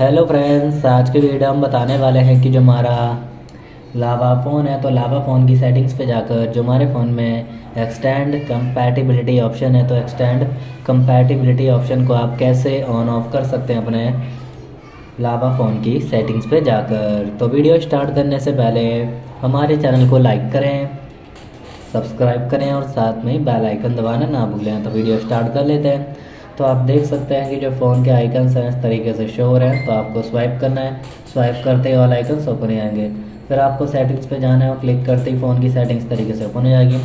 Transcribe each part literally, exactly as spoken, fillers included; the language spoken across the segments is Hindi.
हेलो फ्रेंड्स, आज के वीडियो हम बताने वाले हैं कि जो हमारा लावा फ़ोन है तो लावा फ़ोन की सेटिंग्स पे जाकर जो हमारे फ़ोन में एक्सटेंड कंपैटिबिलिटी ऑप्शन है तो एक्सटेंड कंपैटिबिलिटी ऑप्शन को आप कैसे ऑन ऑफ कर सकते हैं अपने लावा फ़ोन की सेटिंग्स पे जाकर। तो वीडियो स्टार्ट करने से पहले हमारे चैनल को लाइक करें, सब्सक्राइब करें और साथ में बेल आइकन दबाना ना भूलें। तो वीडियो स्टार्ट कर लेते हैं। तो आप देख सकते हैं कि जो फ़ोन के आइकन्स हैं इस तरीके से शो हो रहे हैं, तो आपको स्वाइप करना है। स्वाइप करते ही ऑल आइकन्स ओपन हो आएंगे, फिर आपको सेटिंग्स पे जाना है और क्लिक करते ही फ़ोन की सेटिंग्स तरीके से ओपन हो जाएगी।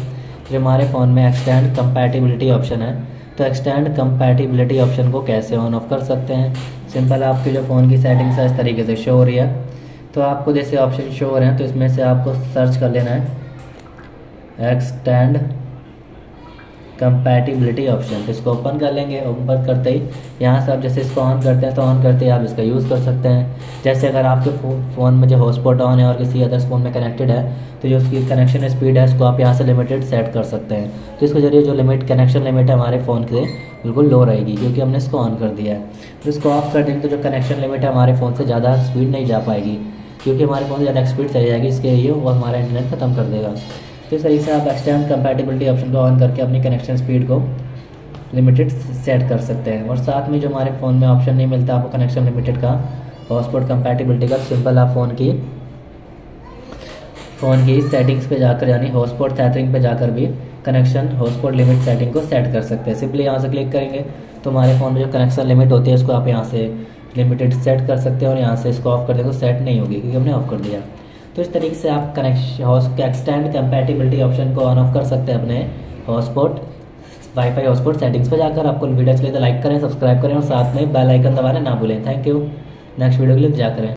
जो हमारे फ़ोन में एक्सटेंड कंपैटिबिलिटी ऑप्शन है तो एक्सटेंड कंपैटिबिलिटी ऑप्शन को कैसे ऑन ऑफ कर सकते हैं, सिंपल आपके जो फ़ोन की सेटिंग्स है इस तरीके से शो हो रही है। तो आपको जैसे ऑप्शन शो हो रहे हैं तो इसमें से आपको सर्च कर लेना है एक्सटेंड कंपैटिबिलिटी ऑप्शन। इसको ओपन कर लेंगे। ओपन करते ही यहाँ से आप जैसे इसको ऑन करते हैं तो ऑन करते ही आप इसका यूज़ कर सकते हैं। जैसे अगर आपके फ़ोन में जो हॉटस्पॉट ऑन है और किसी अदर फ़ोन में कनेक्टेड है तो जो उसकी कनेक्शन स्पीड है उसको आप यहाँ से लिमिटेड सेट कर सकते हैं। तो इसके जरिए जो लिमिट कनेक्शन लिमिट है हमारे फ़ोन के बिल्कुल लो रहेगी क्योंकि हमने इसको ऑन कर दिया है। तो इसको ऑफ कर देंगे तो जो कनेक्शन लिमिट है हमारे फ़ोन से ज़्यादा स्पीड नहीं जा पाएगी क्योंकि हमारे फ़ोन से ज़्यादा स्पीड चली जाएगी, इसके लिए वो हमारा इंटरनेट ख़त्म कर देगा। तो इस तरीके से आप एक्सटेंड कंपैटिबिलिटी ऑप्शन को ऑन करके अपनी कनेक्शन स्पीड को लिमिटेड सेट कर सकते हैं। और साथ में जो हमारे फ़ोन में ऑप्शन नहीं मिलता आपको कनेक्शन लिमिटेड का, हॉटस्पॉट कंपैटिबिलिटी का, सिंपल आप फ़ोन की फ़ोन की सेटिंग्स पे जाकर यानी हॉटस्पॉट सेटिंग पे जाकर भी कनेक्शन हॉटस्पॉट लिमिट सेटिंग को सेट कर सकते हैं। सिंपली यहाँ से क्लिक करेंगे तो हमारे फ़ोन में जो कनेक्शन लिमिट होती है उसको आप यहाँ से लिमिटेड सेट कर सकते हैं और यहाँ से इसको ऑफ कर देंगे तो सेट नहीं होगी क्योंकि हमने ऑफ कर दिया। तो इस तरीके से आप connection hot extend compatibility option को ऑन ऑफ कर सकते हैं अपने हॉटस्पॉट वाईफाई हॉटस्पॉट सेटिंग्स पर जाकर। आपको वीडियो अच्छी लगी तो लाइक करें, सब्सक्राइब करें और साथ में बेल आइकन दबाना ना भूलें। Thank you. नेक्स्ट वीडियो के लिए इंतजार करें।